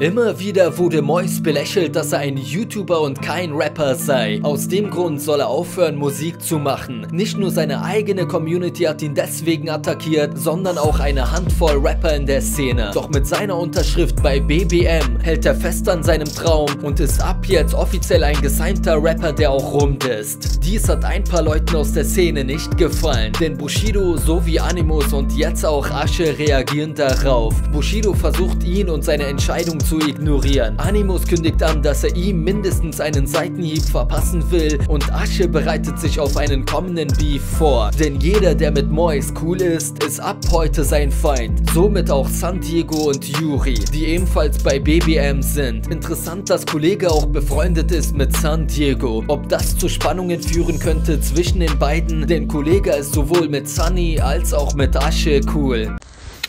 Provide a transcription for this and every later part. Immer wieder wurde Mois belächelt, dass er ein YouTuber und kein Rapper sei. Aus dem Grund soll er aufhören, Musik zu machen. Nicht nur seine eigene Community hat ihn deswegen attackiert, sondern auch eine Handvoll Rapper in der Szene. Doch mit seiner Unterschrift bei BBM hält er fest an seinem Traum und ist ab jetzt offiziell ein gesignter Rapper, der auch rund ist. Dies hat ein paar Leuten aus der Szene nicht gefallen, denn Bushido sowie Animus und jetzt auch Asche reagieren darauf. Bushido versucht ihn und seine Entscheidung zu ignorieren. Animus kündigt an, dass er ihm mindestens einen Seitenhieb verpassen will und Asche bereitet sich auf einen kommenden Beef vor. Denn jeder, der mit Mois cool ist, ist ab heute sein Feind. Somit auch San Diego und Yuri, die ebenfalls bei BBM sind. Interessant, dass Kollege auch befreundet ist mit San Diego. Ob das zu Spannungen führen könnte zwischen den beiden, denn Kollege ist sowohl mit Sunny als auch mit Asche cool.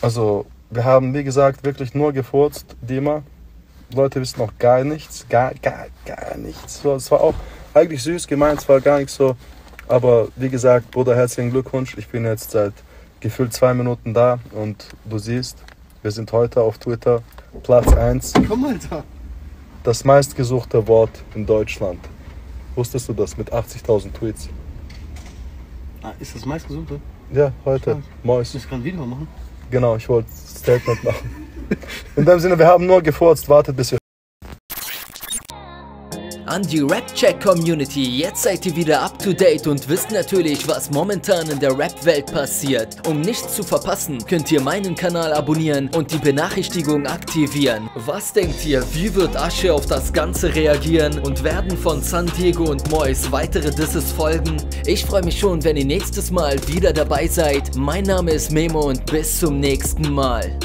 Also, wir haben, wie gesagt, wirklich nur gefurzt, Dima. Leute wissen noch gar nichts, gar nichts. So, es war auch eigentlich süß gemeint, es war gar nicht so. Aber wie gesagt, Bruder, herzlichen Glückwunsch. Ich bin jetzt seit gefühlt 2 Minuten da und du siehst, wir sind heute auf Twitter Platz 1. Komm, Alter. Das meistgesuchte Wort in Deutschland. Wusstest du das? Mit 80.000 Tweets. Ah, ist das meistgesuchte? Ja, heute. Mois. Willst du gerade ein Video machen? Genau, ich wollte ein Statement machen. In dem Sinne, wir haben nur gefurzt. Wartet, bis wir... An die Rap-Check-Community, jetzt seid ihr wieder up to date und wisst natürlich, was momentan in der Rap-Welt passiert. Um nichts zu verpassen, könnt ihr meinen Kanal abonnieren und die Benachrichtigung aktivieren. Was denkt ihr, wie wird Asche auf das Ganze reagieren und werden von San Diego und Mois weitere Disses folgen? Ich freue mich schon, wenn ihr nächstes Mal wieder dabei seid. Mein Name ist Memo und bis zum nächsten Mal.